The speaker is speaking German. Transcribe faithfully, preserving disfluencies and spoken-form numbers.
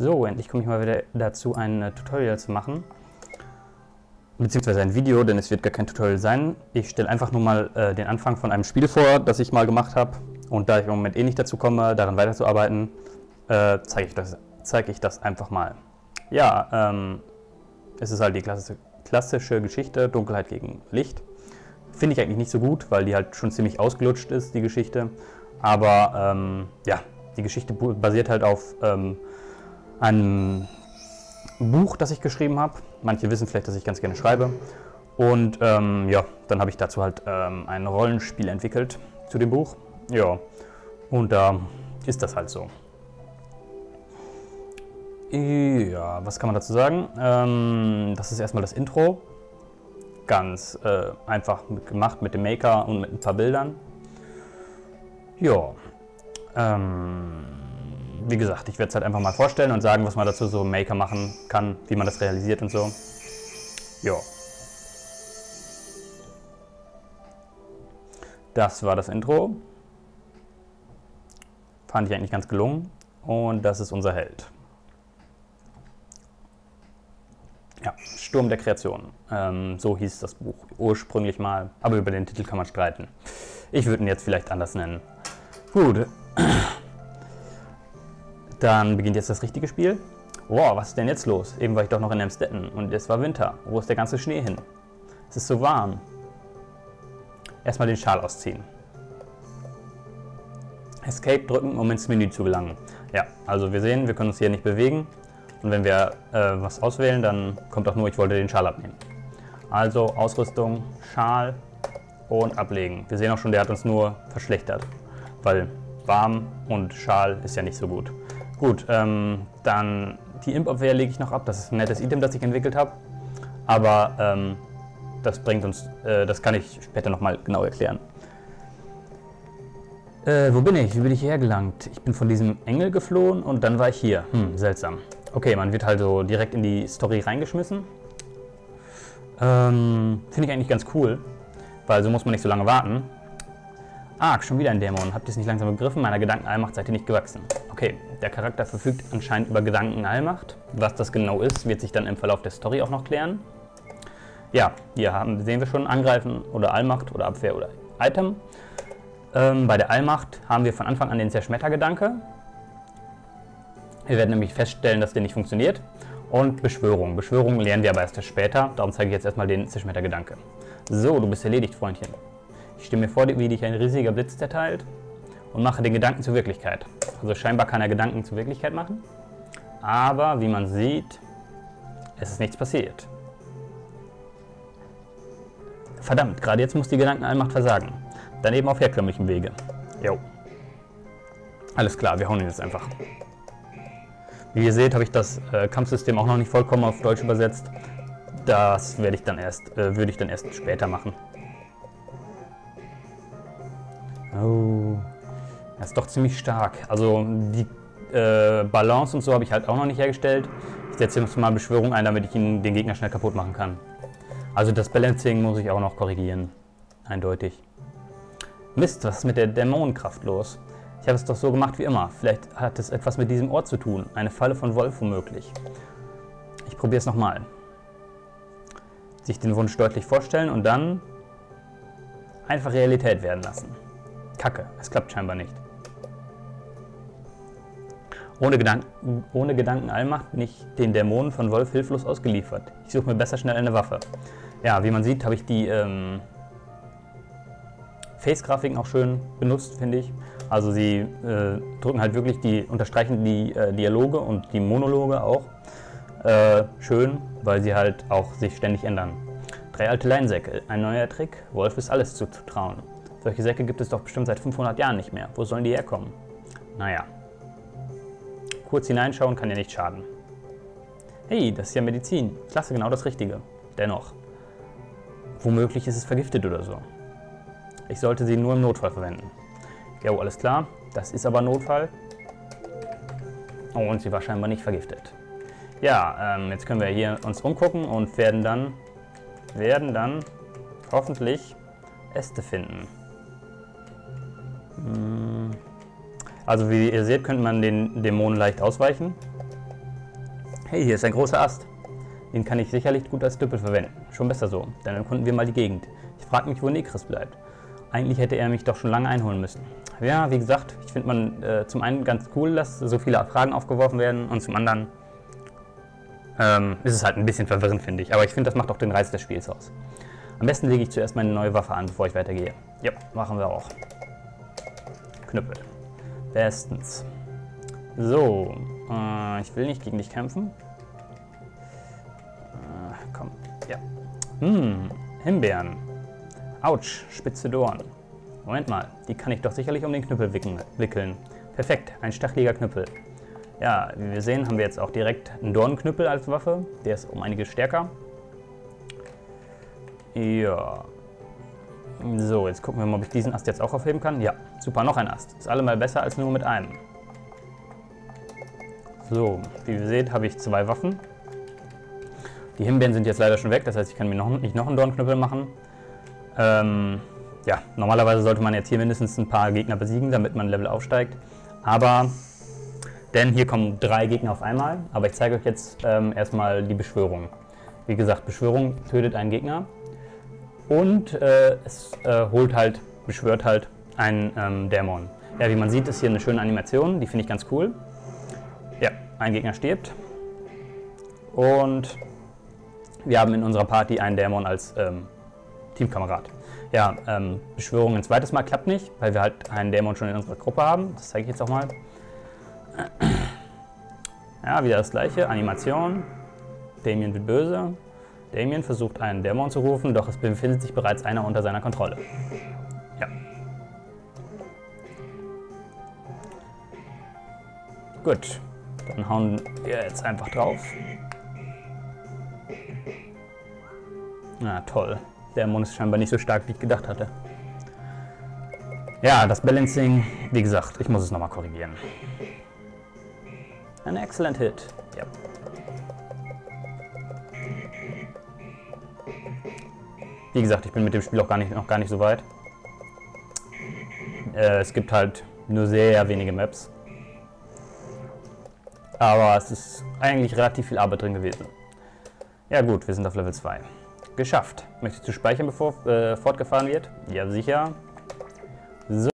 So, endlich komme ich mal wieder dazu, ein äh, Tutorial zu machen. Beziehungsweise ein Video, denn es wird gar kein Tutorial sein. Ich stelle einfach nur mal äh, den Anfang von einem Spiel vor, das ich mal gemacht habe. Und da ich im Moment eh nicht dazu komme, daran weiterzuarbeiten, äh, zeige ich das, zeige ich das einfach mal. Ja, ähm, es ist halt die klassische, klassische Geschichte, Dunkelheit gegen Licht. Finde ich eigentlich nicht so gut, weil die halt schon ziemlich ausgelutscht ist, die Geschichte. Aber ähm, ja, die Geschichte basiert halt auf ähm, einem Buch, das ich geschrieben habe. Manche wissen vielleicht, dass ich ganz gerne schreibe. Und ähm, ja, dann habe ich dazu halt ähm, ein Rollenspiel entwickelt zu dem Buch. Ja, und da ähm, ist das halt so. Ja, was kann man dazu sagen? Ähm, das ist erstmal das Intro. Ganz äh, einfach gemacht mit dem Maker und mit ein paar Bildern. Ja, ähm, wie gesagt, ich werde es halt einfach mal vorstellen und sagen, was man dazu so im Maker machen kann, wie man das realisiert und so. Ja. Das war das Intro. Fand ich eigentlich ganz gelungen. Und das ist unser Held. Ja, Sturm der Kreation. Ähm, so hieß das Buch ursprünglich mal. Aber über den Titel kann man streiten. Ich würde ihn jetzt vielleicht anders nennen. Gut. Dann beginnt jetzt das richtige Spiel. Wow, was ist denn jetzt los? Eben war ich doch noch in Amstetten und es war Winter. Wo ist der ganze Schnee hin? Es ist so warm. Erstmal den Schal ausziehen. Escape drücken, um ins Menü zu gelangen. Ja, also wir sehen, wir können uns hier nicht bewegen. Und wenn wir äh, was auswählen, dann kommt auch nur, ich wollte den Schal abnehmen. Also Ausrüstung, Schal und ablegen. Wir sehen auch schon, der hat uns nur verschlechtert, weil warm und Schal ist ja nicht so gut. Gut, ähm, dann die Imp-Abwehr lege ich noch ab. Das ist ein nettes Item, das ich entwickelt habe, aber ähm, das bringt uns, äh, das kann ich später nochmal genau erklären. Äh, wo bin ich? Wie bin ich hierher gelangt? Ich bin von diesem Engel geflohen und dann war ich hier. Hm, seltsam. Okay, man wird halt so direkt in die Story reingeschmissen. Ähm, finde ich eigentlich ganz cool, weil so muss man nicht so lange warten. Ah, schon wieder ein Dämon. Habt ihr es nicht langsam begriffen? Meiner Gedankenallmacht seid ihr nicht gewachsen. Okay, der Charakter verfügt anscheinend über Gedankenallmacht. Was das genau ist, wird sich dann im Verlauf der Story auch noch klären. Ja, hier haben, sehen wir schon Angreifen oder Allmacht oder Abwehr oder Item. Ähm, bei der Allmacht haben wir von Anfang an den Zerschmettergedanke. Wir werden nämlich feststellen, dass der nicht funktioniert. Und Beschwörung. Beschwörung lernen wir aber erst später. Darum zeige ich jetzt erstmal den Zerschmettergedanke. So, du bist erledigt, Freundchen. Ich stelle mir vor, wie dich ein riesiger Blitz zerteilt und mache den Gedanken zur Wirklichkeit. Also scheinbar kann er Gedanken zur Wirklichkeit machen. Aber wie man sieht, es ist nichts passiert. Verdammt, gerade jetzt muss die Gedankenallmacht versagen. Daneben auf herkömmlichen Wege. Jo. Alles klar, wir hauen ihn jetzt einfach. Wie ihr seht, habe ich das äh, Kampfsystem auch noch nicht vollkommen auf Deutsch übersetzt. Das werde ich dann erst, äh, würde ich dann erst später machen. Oh, das ist doch ziemlich stark. Also die äh, Balance und so habe ich halt auch noch nicht hergestellt. Ich setze jetzt mal Beschwörung ein, damit ich ihn, den Gegner schnell kaputt machen kann. Also das Balancing muss ich auch noch korrigieren. Eindeutig. Mist, was ist mit der Dämonenkraft los? Ich habe es doch so gemacht wie immer. Vielleicht hat es etwas mit diesem Ort zu tun. Eine Falle von Wolf womöglich. Ich probiere es nochmal. Sich den Wunsch deutlich vorstellen und dann einfach Realität werden lassen. Kacke, es klappt scheinbar nicht. Ohne Gedanken, ohne Gedankenallmacht bin ich den Dämonen von Wolf hilflos ausgeliefert. Ich suche mir besser schnell eine Waffe. Ja, wie man sieht, habe ich die ähm, Face-Grafiken auch schön benutzt, finde ich. Also sie äh, drücken halt wirklich die, unterstreichen die äh, Dialoge und die Monologe auch äh, schön, weil sie halt auch sich ständig ändern. Drei alte Leinsäcke, ein neuer Trick, Wolf ist alles zuzutrauen. Solche Säcke gibt es doch bestimmt seit fünfhundert Jahren nicht mehr. Wo sollen die herkommen? Naja. Kurz hineinschauen kann ja nicht schaden. Hey, das ist ja Medizin. Klasse, genau das Richtige. Dennoch. Womöglich ist es vergiftet oder so. Ich sollte sie nur im Notfall verwenden. Jo, alles klar. Das ist aber Notfall. Oh, und sie war scheinbar nicht vergiftet. Ja, ähm, jetzt können wir hier uns umgucken und werden dann, werden dann hoffentlich Äste finden. Also wie ihr seht, könnte man den Dämonen leicht ausweichen. Hey, hier ist ein großer Ast. Den kann ich sicherlich gut als Düppel verwenden. Schon besser so, denn dann erkunden wir mal die Gegend. Ich frage mich, wo Necris bleibt. Eigentlich hätte er mich doch schon lange einholen müssen. Ja, wie gesagt, ich finde man äh, zum einen ganz cool, dass so viele Fragen aufgeworfen werden und zum anderen ähm, ist es halt ein bisschen verwirrend, finde ich. Aber ich finde, das macht auch den Reiz des Spiels aus. Am besten lege ich zuerst meine neue Waffe an, bevor ich weitergehe. Ja, machen wir auch. Knüppel. Bestens. So, äh, ich will nicht gegen dich kämpfen. Äh, komm, ja. Hm, Himbeeren. Autsch, spitze Dorn. Moment mal, die kann ich doch sicherlich um den Knüppel wickeln. Perfekt, ein stacheliger Knüppel. Ja, wie wir sehen, haben wir jetzt auch direkt einen Dornenknüppel als Waffe. Der ist um einiges stärker. Ja. So, jetzt gucken wir mal, ob ich diesen Ast jetzt auch aufheben kann. Ja, super, noch ein Ast. Ist allemal besser als nur mit einem. So, wie ihr seht, habe ich zwei Waffen. Die Himbeeren sind jetzt leider schon weg, das heißt, ich kann mir noch, nicht noch einen Dornknüppel machen. Ähm, ja, normalerweise sollte man jetzt hier mindestens ein paar Gegner besiegen, damit man Level aufsteigt. Aber, denn hier kommen drei Gegner auf einmal. Aber ich zeige euch jetzt ähm, erstmal die Beschwörung. Wie gesagt, Beschwörung tötet einen Gegner. Und äh, es äh, holt halt, beschwört halt einen ähm, Dämon. Ja, wie man sieht, ist hier eine schöne Animation, die finde ich ganz cool. Ja, ein Gegner stirbt. Und wir haben in unserer Party einen Dämon als ähm, Teamkamerad. Ja, ähm, Beschwörung ein zweites Mal klappt nicht, weil wir halt einen Dämon schon in unserer Gruppe haben. Das zeige ich jetzt auch mal. Ja, wieder das gleiche, Animation. Damien wird böse. Damien versucht, einen Dämon zu rufen, doch es befindet sich bereits einer unter seiner Kontrolle. Ja. Gut, dann hauen wir jetzt einfach drauf. Na toll, der Dämon ist scheinbar nicht so stark, wie ich gedacht hatte. Ja, das Balancing, wie gesagt, ich muss es nochmal korrigieren. Ein excellent Hit. Ja. Wie gesagt, ich bin mit dem Spiel auch gar nicht, noch gar nicht so weit. Äh, es gibt halt nur sehr wenige Maps. Aber es ist eigentlich relativ viel Arbeit drin gewesen. Ja gut, wir sind auf Level zwei. Geschafft. Möchtest du speichern, bevor äh, fortgefahren wird? Ja, sicher. So.